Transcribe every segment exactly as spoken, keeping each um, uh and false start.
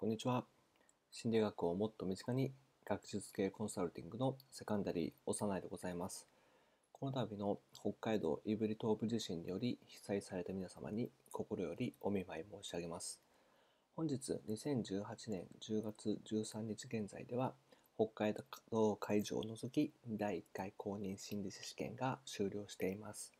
こんにちは。心理学をもっと身近に、学術系コンサルティングのセカンダリー小山内でございます。この度の北海道胆振東部地震により被災された皆様に心よりお見舞い申し上げます。本日にせんじゅうはちねんじゅうがつじゅうさんにち現在では、北海道会場を除きだいいっかい公認心理師試験が終了しています。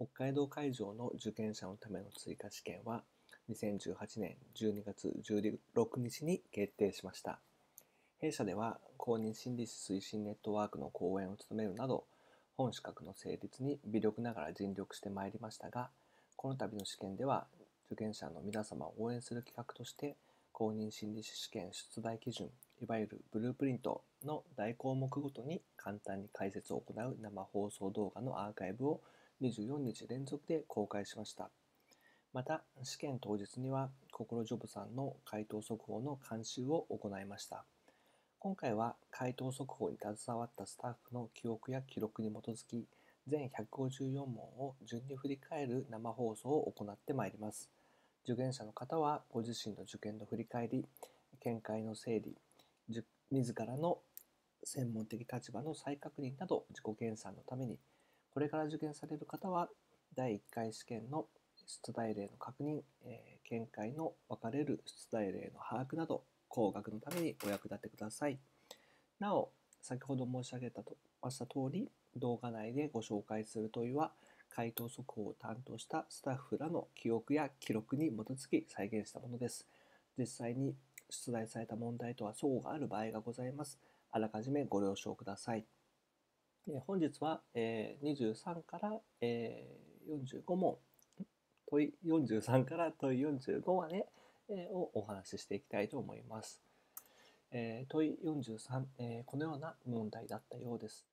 北海道会場の受験者のための追加試験はにせんじゅうはちねんじゅうにがつじゅうろくにちに決定しました。弊社では公認心理師推進ネットワークの講演を務めるなど、本資格の成立に微力ながら尽力してまいりましたが、この度の試験では受験者の皆様を応援する企画として、公認心理師試験出題基準、いわゆるブループリントの大項目ごとに簡単に解説を行う生放送動画のアーカイブをにじゅうよっか連続で公開しました。また、試験当日には心ジョブさんの回答速報の監修を行いました。今回は回答速報に携わったスタッフの記憶や記録に基づき、全ひゃくごじゅうよんもんを順に振り返る生放送を行ってまいります。受験者の方はご自身の受験の振り返り、見解の整理、自らの専門的立場の再確認など自己研鑽のために、これから受験される方はだいいっかい試験の出題例の確認、えー、見解の分かれる出題例の把握など、工学のためにお役立てください。なお、先ほど申し上げたとました通り、動画内でご紹介する問いは、回答速報を担当したスタッフらの記憶や記録に基づき再現したものです。実際に出題された問題とは齟齬がある場合がございます。あらかじめご了承ください。本日はにじゅうさんからよんじゅうごもん、問いよんじゅうさんから問いよんじゅうごまでをお話ししていきたいと思います。問いよんじゅうさん、このような問題だったようです。